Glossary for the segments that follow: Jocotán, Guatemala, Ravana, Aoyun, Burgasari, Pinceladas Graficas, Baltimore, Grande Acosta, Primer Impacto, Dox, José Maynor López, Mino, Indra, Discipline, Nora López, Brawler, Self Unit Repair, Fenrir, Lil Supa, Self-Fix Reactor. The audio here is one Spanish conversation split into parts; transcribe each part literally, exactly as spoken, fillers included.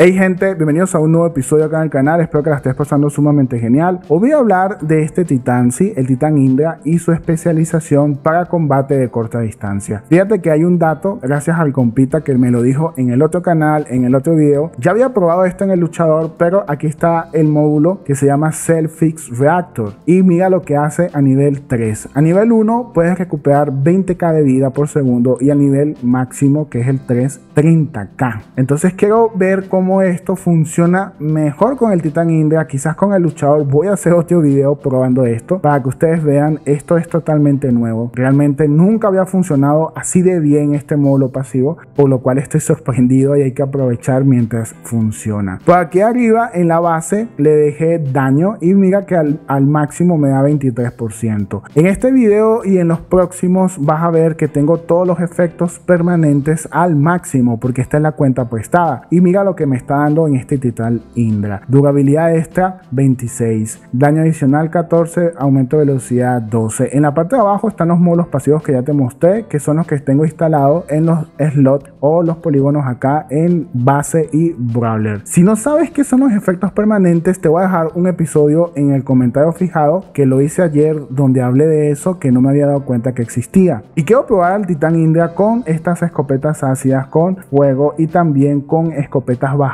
Hey gente, bienvenidos a un nuevo episodio acá en el canal, espero que la estés pasando sumamente genial. Os voy a hablar de este titán, sí, el titán Indra y su especialización para combate de corta distancia. Fíjate que hay un dato, gracias al compita que me lo dijo en el otro canal, en el otro video. Ya había probado esto en el luchador, pero aquí está el módulo que se llama Self-Fix Reactor. Y mira lo que hace a nivel tres. A nivel uno puedes recuperar veinte K de vida por segundo y a nivel máximo, que es el tres, treinta K. Entonces quiero ver cómo esto funciona mejor con el titán Indra. Quizás con el luchador voy a hacer otro video probando esto para que ustedes vean. Esto es totalmente nuevo, realmente nunca había funcionado así de bien este módulo pasivo, por lo cual estoy sorprendido y hay que aprovechar mientras funciona. Por aquí arriba en la base le dejé daño y mira que al, al máximo me da veintitrés por ciento. En este video y en los próximos vas a ver que tengo todos los efectos permanentes al máximo, porque esta es la cuenta prestada. Y mira lo que me está dando en este titán Indra: durabilidad extra veintiséis, daño adicional catorce, aumento de velocidad doce. En la parte de abajo están los módulos pasivos que ya te mostré, que son los que tengo instalados en los slots o los polígonos acá en base y brawler. Si no sabes qué son los efectos permanentes, te voy a dejar un episodio en el comentario fijado que lo hice ayer, donde hablé de eso, que no me había dado cuenta que existía. Y quiero probar al titán Indra con estas escopetas ácidas, con fuego y también con escopetas bajas,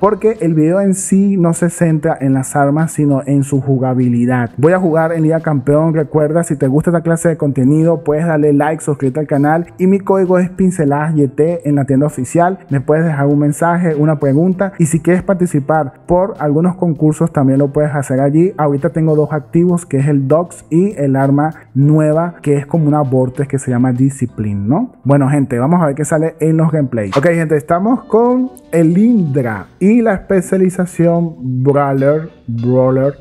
porque el video en sí no se centra en las armas sino en su jugabilidad. Voy a jugar en Liga Campeón. Recuerda, si te gusta esta clase de contenido puedes darle like, suscríbete al canal y mi código es Pinceladas Y T en la tienda oficial. Me puedes dejar un mensaje, una pregunta, y si quieres participar por algunos concursos también lo puedes hacer allí. Ahorita tengo dos activos, que es el Dox y el arma nueva que es como una vortex que se llama Discipline, ¿no? Bueno gente, vamos a ver qué sale en los gameplays. Ok gente, estamos con el Indra y la especialización Brawler, Brawler,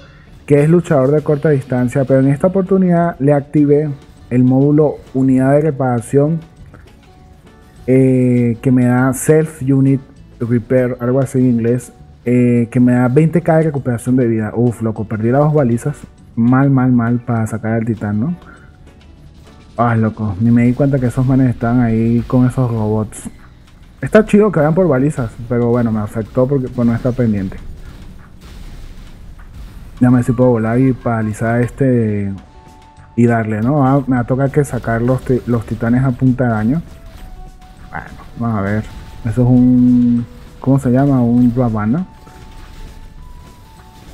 que es luchador de corta distancia, pero en esta oportunidad le activé el módulo unidad de reparación eh, que me da Self Unit Repair, algo así en inglés, eh, que me da veinte K de recuperación de vida. Uf, loco, perdí las dos balizas, mal, mal, mal para sacar al titán, ¿no? Ah, loco, ni me di cuenta que esos manes están ahí con esos robots. Está chido que vayan por balizas, pero bueno, me afectó porque no, bueno, está pendiente. Ya me si puedo volar y paralizar este y darle, ¿no? Ah, me va a tocar que sacar los, los titanes a punta de daño. Bueno, vamos a ver. Eso es un... ¿Cómo se llama? Un Ravana.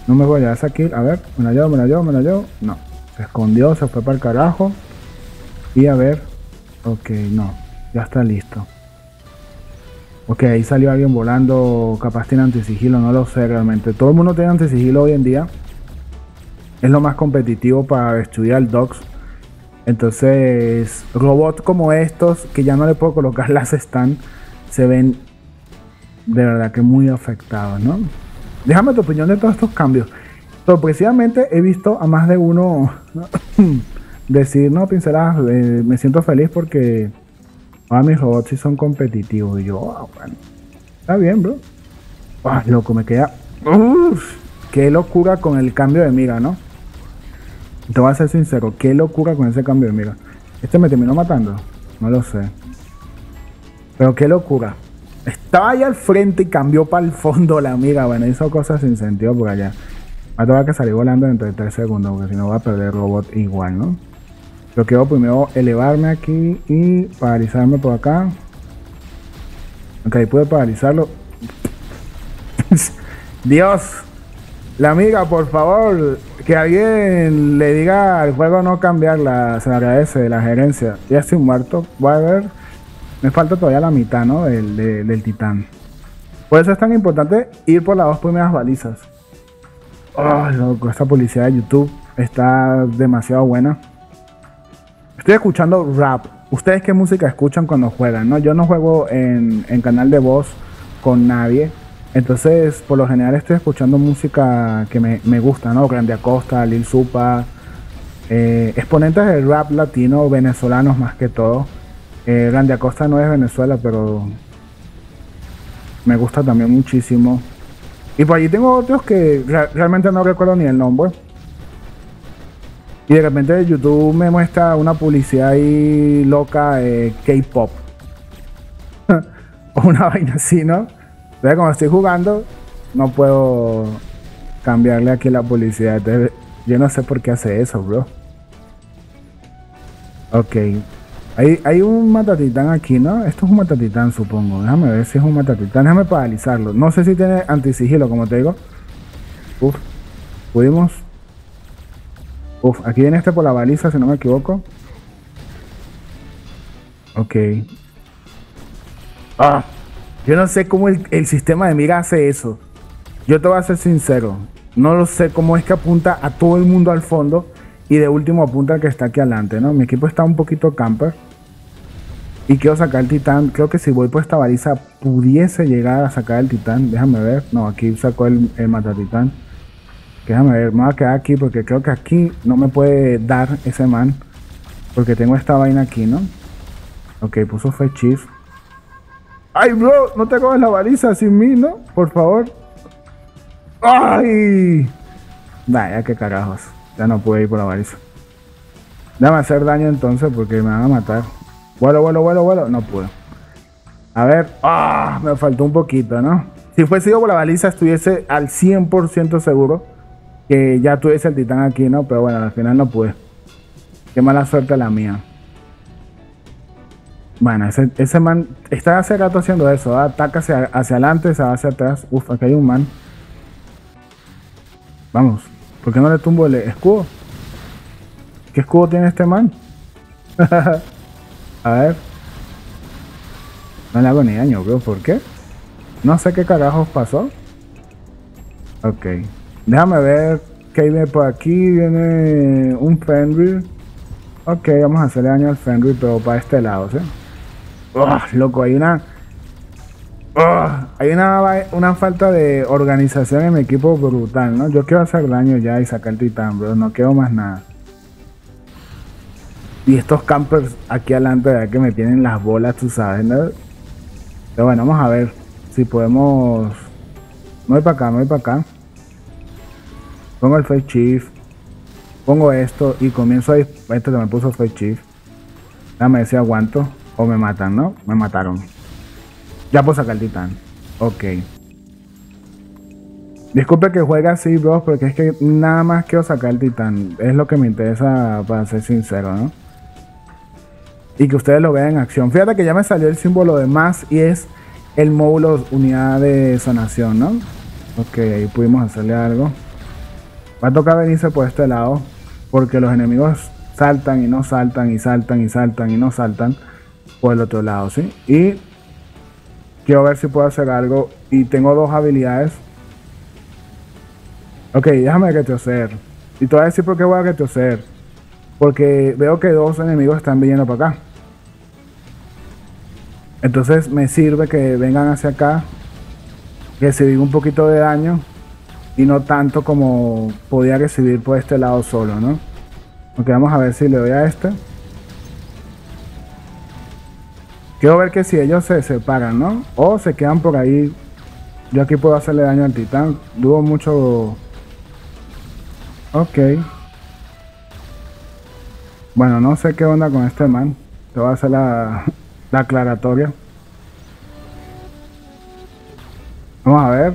No me voy a esa kill. A ver, me la llevo, me la llevo, me la llevo. No. Se escondió, se fue para el carajo. Y a ver. Ok, no. Ya está listo. Ok, ahí salió alguien volando, capaz tiene antisigilo, no lo sé realmente. Todo el mundo tiene antisigilo hoy en día. Es lo más competitivo para estudiar el Dox. Entonces, robots como estos, que ya no le puedo colocar las stand, se ven de verdad que muy afectados, ¿no? Déjame tu opinión de todos estos cambios. Sorpresivamente he visto a más de uno decir, no, Pinceladas, eh, me siento feliz porque... Ah, mis robots sí son competitivos. Y yo, oh, bueno, está bien, bro. Ah, loco, me queda... Uf, qué locura con el cambio de mira, ¿no? Te voy a ser sincero, qué locura con ese cambio de mira. ¿Este me terminó matando? No lo sé. Pero qué locura. Estaba ahí al frente y cambió para el fondo la mira. Bueno, hizo cosas sin sentido por allá. Me va a tener que salir volando dentro de tres segundos, porque si no va a perder robot igual, ¿no? Lo que hago primero, elevarme aquí y paralizarme por acá. Ok, pude paralizarlo. Dios, la amiga, por favor, que alguien le diga al juego no cambiarla. Se le agradece la gerencia. Ya estoy muerto. Voy a ver. Me falta todavía la mitad, ¿no? Del, del, del titán. Por eso es tan importante ir por las dos primeras balizas. Oh, loco, esta publicidad de YouTube está demasiado buena. Estoy escuchando rap. ¿Ustedes qué música escuchan cuando juegan? ¿No? Yo no juego en, en canal de voz con nadie. Entonces, por lo general estoy escuchando música que me, me gusta, ¿no? Grande Acosta, Lil Supa. Eh, exponentes del rap latino, venezolanos más que todo. Eh, Grande Acosta no es Venezuela, pero me gusta también muchísimo. Y por allí tengo otros que re- realmente no recuerdo ni el nombre. Y de repente YouTube me muestra una publicidad ahí loca de K-pop. O una vaina así, ¿no? Entonces, como estoy jugando, no puedo cambiarle aquí la publicidad. Entonces, yo no sé por qué hace eso, bro. Ok. Hay, hay un matatitán aquí, ¿no? Esto es un matatitán, supongo. Déjame ver si es un matatitán. Déjame paralizarlo. No sé si tiene antisigilo, como te digo. Uf. Pudimos. Uf. Aquí viene este por la baliza, si no me equivoco. Ok. Ah. Yo no sé cómo el, el sistema de mira hace eso. Yo te voy a ser sincero. No lo sé cómo es que apunta a todo el mundo al fondo. Y de último apunta al que está aquí adelante, ¿no? Mi equipo está un poquito camper. Y quiero sacar el titán. Creo que si voy por esta baliza pudiese llegar a sacar el titán. Déjame ver. No, aquí sacó el, el matatitán. Déjame ver. Me voy a quedar aquí porque creo que aquí no me puede dar ese man. Porque tengo esta vaina aquí, ¿no? Ok, puso Fechif. ¡Ay, bro! No te coges la baliza sin mí, ¿no? Por favor. ¡Ay! Vaya, qué carajos. Ya no pude ir por la baliza. Déjame hacer daño entonces porque me van a matar. Vuelo, vuelo, vuelo, vuelo. No puedo. A ver. ¡Ah! Me faltó un poquito, ¿no? Si fuese yo por la baliza estuviese al cien por ciento seguro que ya tuviese el titán aquí, ¿no? Pero bueno, al final no pude. Qué mala suerte la mía. Bueno, ese, ese man está hace rato haciendo eso. ¿Va? Ataca hacia, hacia adelante, se va hacia atrás. Uf, acá hay un man. Vamos. ¿Por qué no le tumbo el escudo? ¿Qué escudo tiene este man? A ver. No le hago ni daño, bro. ¿Por qué? No sé qué carajos pasó. Ok. Déjame ver qué viene por aquí. Viene un Fenrir. Ok, vamos a hacerle daño al Fenrir, pero para este lado, ¿sí? Uf, loco, hay una... Oh, hay una, una falta de organización en mi equipo brutal, ¿no? Yo quiero hacer daño ya y sacar el titán, bro. No quiero más nada. Y estos campers aquí adelante, de que me tienen las bolas, tú sabes, ¿no? Pero bueno, vamos a ver si podemos... Me voy para acá, me voy para acá. Pongo el Face Chief. Pongo esto y comienzo a... Este que me puso Face Chief. Déjame ver si aguanto o me matan, ¿no? Me mataron. Ya puedo sacar el titán. Ok. Disculpe que juegue así, bro, porque es que nada más quiero sacar el titán. Es lo que me interesa, para ser sincero, ¿no? Y que ustedes lo vean en acción. Fíjate que ya me salió el símbolo de más y es el módulo unidad de sanación, ¿no? Ok, ahí pudimos hacerle algo. Va a tocar venirse por este lado porque los enemigos saltan y no saltan y saltan y saltan y no saltan por el otro lado, ¿sí? Y... quiero ver si puedo hacer algo. Y tengo dos habilidades. Ok, déjame retrocer. Y te voy a decir por qué voy a retrocer. Porque veo que dos enemigos están viniendo para acá. Entonces me sirve que vengan hacia acá. Recibir un poquito de daño. Y no tanto como podía recibir por este lado solo, ¿no? Ok, vamos a ver si le doy a este. Quiero ver que si ellos se separan, ¿no? O se quedan por ahí. Yo aquí puedo hacerle daño al titán. Dudo mucho... Ok. Bueno, no sé qué onda con este man. Te voy a hacer la, la aclaratoria. Vamos a ver.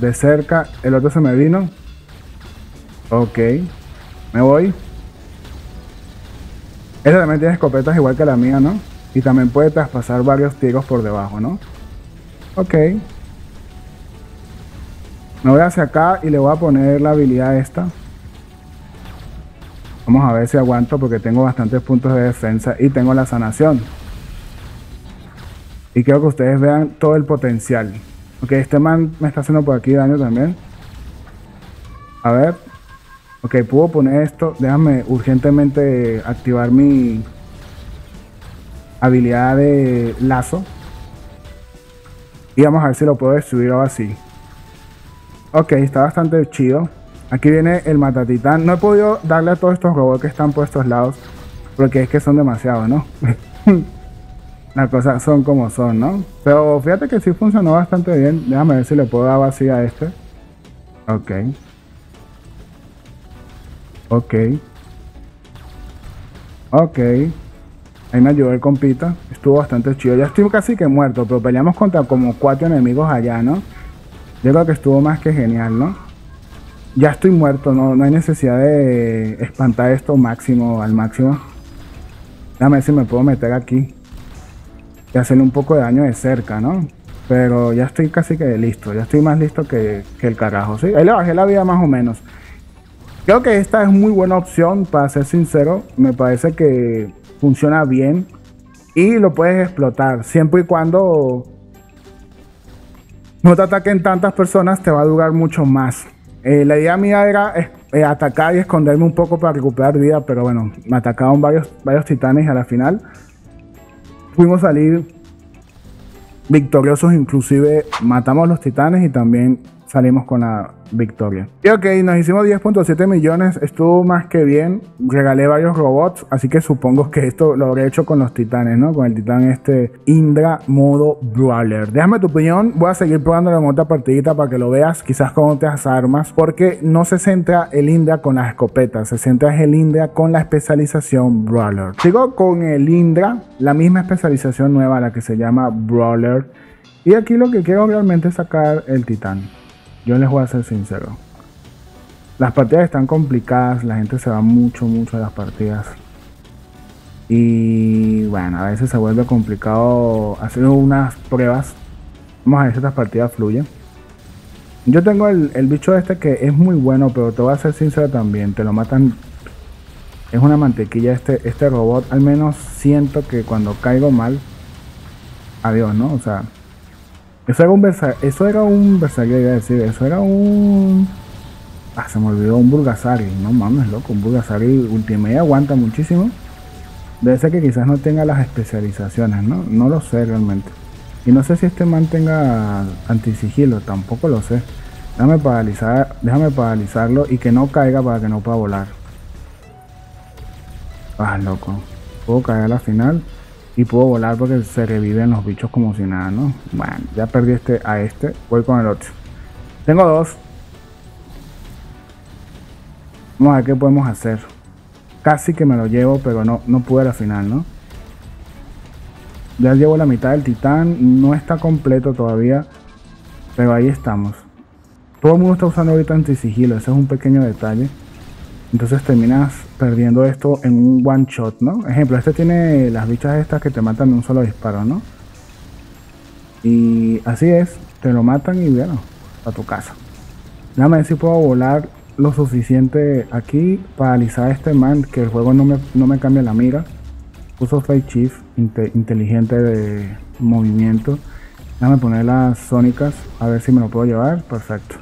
De cerca. El otro se me vino. Ok. Me voy. Este también tiene escopetas igual que la mía, ¿no? Y también puede traspasar varios tiros por debajo, ¿no? Ok. Me voy hacia acá y le voy a poner la habilidad esta. Vamos a ver si aguanto porque tengo bastantes puntos de defensa y tengo la sanación. Y quiero que ustedes vean todo el potencial. Ok, este man me está haciendo por aquí daño también. A ver. Ok, puedo poner esto. Déjame urgentemente activar mi... habilidad de lazo. Y vamos a ver si lo puedo destruir o así. Ok, está bastante chido. Aquí viene el matatitán. No he podido darle a todos estos robots que están por estos lados. Porque es que son demasiados, ¿no? Las cosas son como son, ¿no? Pero fíjate que sí funcionó bastante bien. Déjame ver si le puedo dar vacía a este. Ok. Ok. Ok. Ahí me ayudó el compita. Estuvo bastante chido. Ya estoy casi que muerto, pero peleamos contra como cuatro enemigos allá, ¿no? Yo creo que estuvo más que genial, ¿no? Ya estoy muerto, no, no hay necesidad de espantar esto máximo, al máximo. Déjame ver si me puedo meter aquí y hacerle un poco de daño de cerca, ¿no? Pero ya estoy casi que listo, ya estoy más listo que, que el carajo, ¿sí? Ahí le bajé la vida más o menos. Creo que esta es muy buena opción, para ser sincero. Me parece que funciona bien y lo puedes explotar siempre y cuando no te ataquen tantas personas, te va a durar mucho más. Eh, la idea mía era eh, atacar y esconderme un poco para recuperar vida, pero bueno, me atacaron varios, varios titanes y a la final pudimos salir victoriosos, inclusive matamos a los titanes y también salimos con la victoria. Y ok, nos hicimos diez punto siete millones, estuvo más que bien, regalé varios robots, así que supongo que esto lo habré hecho con los titanes, ¿no? Con el titán este Indra modo Brawler. Déjame tu opinión, voy a seguir probándolo en otra partidita para que lo veas, quizás con otras armas, porque no se centra el Indra con las escopetas, se centra el Indra con la especialización Brawler. Sigo con el Indra, la misma especialización nueva, la que se llama Brawler, y aquí lo que quiero realmente es sacar el titán. Yo les voy a ser sincero. Las partidas están complicadas, la gente se va mucho, mucho a las partidas. Y bueno, a veces se vuelve complicado hacer unas pruebas. Vamos a ver si estas partidas fluyen. Yo tengo el, el bicho este que es muy bueno, pero te voy a ser sincero también, te lo matan. Es una mantequilla este, este robot, al menos siento que cuando caigo mal, adiós, ¿no? O sea... Eso era un Versa, eso era un Versailles, iba a decir, eso era un... Ah, se me olvidó, un Burgasari, no mames, loco, un Burgasari Ultimate aguanta muchísimo. Debe ser que quizás no tenga las especializaciones, ¿no? No lo sé realmente. Y no sé si este man tenga antisigilo, tampoco lo sé. Déjame paralizar, déjame paralizarlo y que no caiga para que no pueda volar. Ah, loco, puedo caer a la final. Y puedo volar porque se reviven los bichos como si nada, ¿no? Bueno, ya perdí este a este. Voy con el otro. Tengo dos. Vamos a ver qué podemos hacer. Casi que me lo llevo, pero no, no pude a la final, ¿no? Ya llevo la mitad del titán. No está completo todavía. Pero ahí estamos. Todo el mundo está usando ahorita antisigilo. Ese es un pequeño detalle. Entonces terminas perdiendo esto en un one shot, ¿no? Ejemplo, este tiene las bichas estas que te matan de un solo disparo, ¿no? Y así es, te lo matan y bueno, a tu casa. Déjame ver si puedo volar lo suficiente aquí, paralizar a este man, que el juego no me, no me cambia la mira. Uso Fake Shift, inte, inteligente de movimiento. Déjame poner las sónicas, a ver si me lo puedo llevar, perfecto.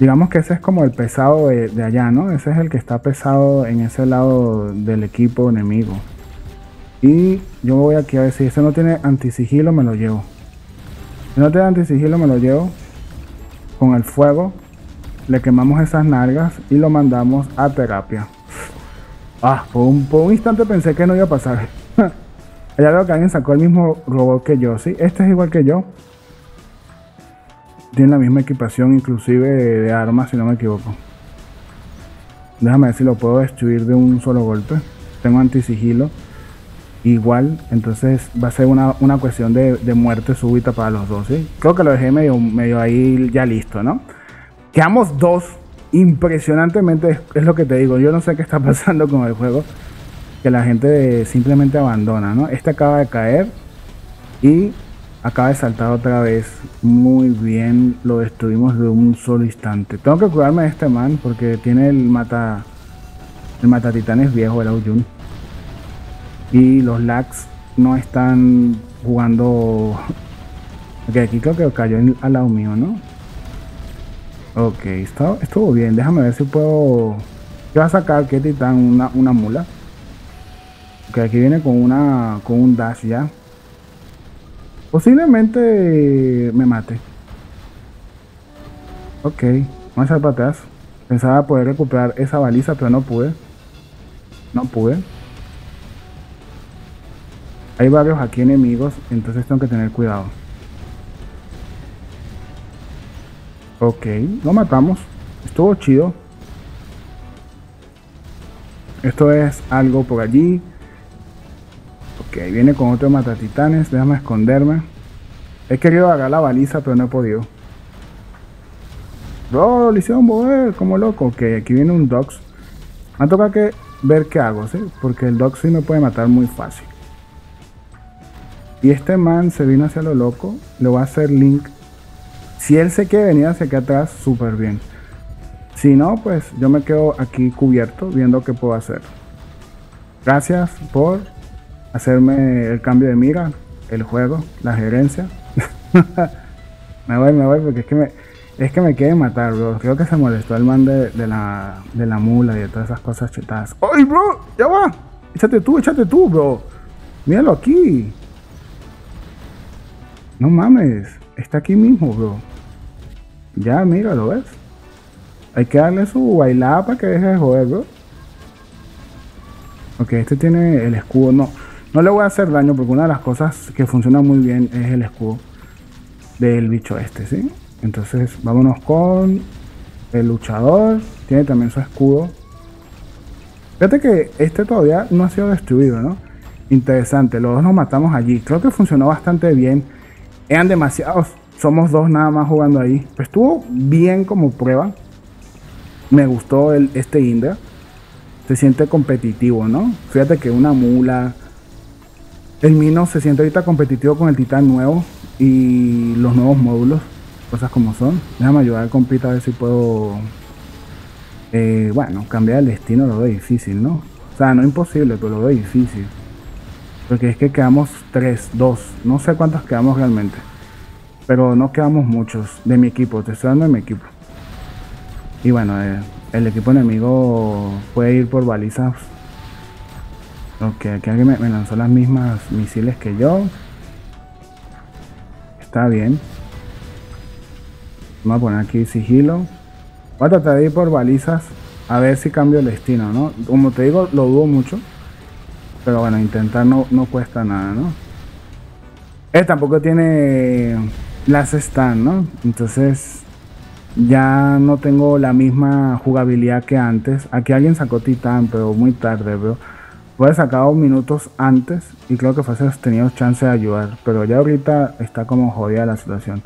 Digamos que ese es como el pesado de, de allá, ¿no? Ese es el que está pesado en ese lado del equipo enemigo. Y yo voy aquí a ver si este no tiene antisigilo, me lo llevo. Si no tiene antisigilo, me lo llevo. Con el fuego le quemamos esas nalgas y lo mandamos a terapia. Ah, por un, por un instante pensé que no iba a pasar. Ya veo que alguien sacó el mismo robot que yo, ¿sí? Este es igual que yo. Tiene la misma equipación, inclusive de, de armas, si no me equivoco. Déjame ver si lo puedo destruir de un solo golpe. Tengo antisigilo. Igual, entonces va a ser una, una cuestión de, de muerte súbita para los dos, ¿sí? Creo que lo dejé medio, medio ahí ya listo, ¿no? Quedamos dos. Impresionantemente, es, es lo que te digo. Yo no sé qué está pasando con el juego. Que la gente simplemente abandona, ¿no? Este acaba de caer y... acaba de saltar otra vez. Muy bien, lo destruimos de un solo instante. Tengo que cuidarme de este man porque tiene el mata... el mata titanes viejo, el Aoyun. Y los lags no están jugando... Ok, aquí creo que cayó en, al lado mío, ¿no? Ok, está, estuvo bien. Déjame ver si puedo... ¿Qué va a sacar? ¿Qué titán? Una, una mula. Ok, aquí viene con una... con un dash ya. Posiblemente me mate. Ok, vamos a echar para atrás. Pensaba poder recuperar esa baliza, pero no pude. No pude. Hay varios aquí enemigos, entonces tengo que tener cuidado. Ok, lo matamos. Estuvo chido. Esto es algo por allí. Ok, viene con otro matatitanes. Déjame esconderme. He querido agarrar la baliza, pero no he podido. ¡Oh! Le hicieron mover como loco. Ok, aquí viene un Dox. Me toca que ver qué hago, ¿sí? Porque el Dox sí me puede matar muy fácil. Y este man se vino hacia lo loco. Le voy a hacer Link. Si él se quiere venir hacia aquí atrás, súper bien. Si no, pues yo me quedo aquí cubierto viendo qué puedo hacer. Gracias por hacerme el cambio de mira, el juego, la gerencia. Me voy, me voy, porque es que me, es que me quieren matar, bro. Creo que se molestó el man de, de, la, de la mula y de todas esas cosas chetadas. ¡Ay, bro! ¡Ya va! ¡Échate tú, échate tú, bro! ¡Míralo aquí! No mames, está aquí mismo, bro. Ya, míralo, ¿ves? Hay que darle su bailada para que deje de joder, bro. Ok, este tiene el escudo. No, no le voy a hacer daño porque una de las cosas que funciona muy bien es el escudo del bicho este, ¿sí? Entonces, vámonos con el luchador. Tiene también su escudo. Fíjate que este todavía no ha sido destruido, ¿no? Interesante, los dos nos matamos allí. Creo que funcionó bastante bien. Eran demasiados. Somos dos nada más jugando ahí. Pero estuvo bien como prueba. Me gustó el, este Indra. Se siente competitivo, ¿no? Fíjate que una mula. El Mino se siente ahorita competitivo con el titán nuevo y los nuevos módulos. Cosas como son. Déjame ayudar al compita a ver si puedo. Eh, bueno, cambiar el destino lo veo difícil, ¿no? O sea, no es imposible, pero lo veo difícil. Porque es que quedamos tres, dos. No sé cuántos quedamos realmente. Pero no quedamos muchos de mi equipo. Te estoy dando de mi equipo. Y bueno, eh. El equipo enemigo puede ir por balizas. Ok, aquí alguien me lanzó las mismas misiles que yo. Está bien. Vamos a poner aquí sigilo. Voy a tratar de ir por balizas. A ver si cambio el destino, ¿no? Como te digo, lo dudo mucho. Pero bueno, intentar no, no cuesta nada, ¿no? Este tampoco tiene las stand, ¿no? Entonces... ya no tengo la misma jugabilidad que antes. Aquí alguien sacó titán, pero muy tarde, bro. Lo he sacado minutos antes y creo que fue así, tenido chance de ayudar. Pero ya ahorita está como jodida la situación.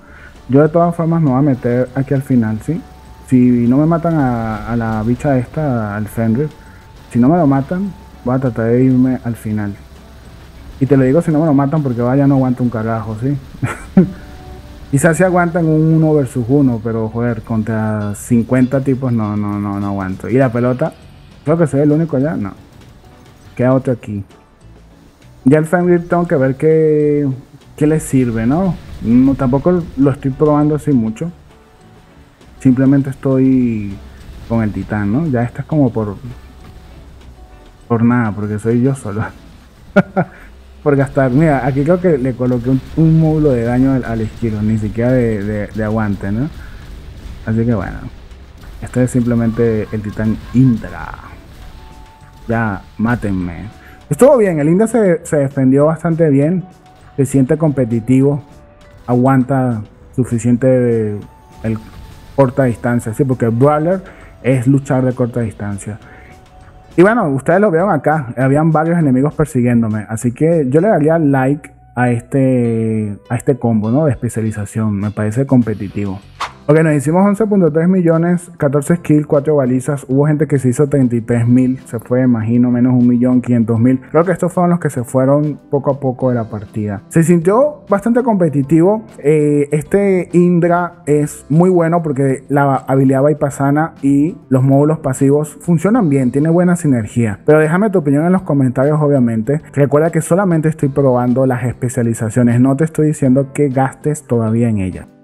Yo de todas formas me voy a meter aquí al final, ¿sí? Si no me matan a, a la bicha esta, al Fenrir. Si no me lo matan, voy a tratar de irme al final. Y te lo digo si no me lo matan porque vaya, no aguanto un carajo, ¿sí? Quizás se aguantan un uno versus uno, pero joder, contra cincuenta tipos no, no, no, no aguanto. Y la pelota, creo que soy el único allá, no. Queda otro aquí. Ya el Fenrir tengo que ver qué, qué le sirve, ¿no? ¿no? Tampoco lo estoy probando así mucho. Simplemente estoy con el titán, ¿no? Ya esta es como por... por nada, porque soy yo solo. Por gastar, mira, aquí creo que le coloqué un, un módulo de daño al, al esquilo, ni siquiera de, de, de aguante, ¿no? Así que bueno, este es simplemente el titán Indra. Ya, mátenme. Estuvo bien, el Indra se, se defendió bastante bien, se siente competitivo, aguanta suficiente el corta distancia, sí, porque el Brawler es luchar de corta distancia. Y bueno, ustedes lo vieron acá, habían varios enemigos persiguiéndome, así que yo le daría like a este, a este combo, ¿no? De especialización, me parece competitivo. Ok, nos hicimos once punto tres millones, catorce kills, cuatro balizas, hubo gente que se hizo treinta y tres mil, se fue, imagino, menos un millón quinientos mil. Creo que estos fueron los que se fueron poco a poco de la partida. Se sintió bastante competitivo, eh, este Indra es muy bueno porque la habilidad bypassana y los módulos pasivos funcionan bien, tiene buena sinergia. Pero déjame tu opinión en los comentarios, obviamente. Recuerda que solamente estoy probando las especializaciones, no te estoy diciendo que gastes todavía en ellas.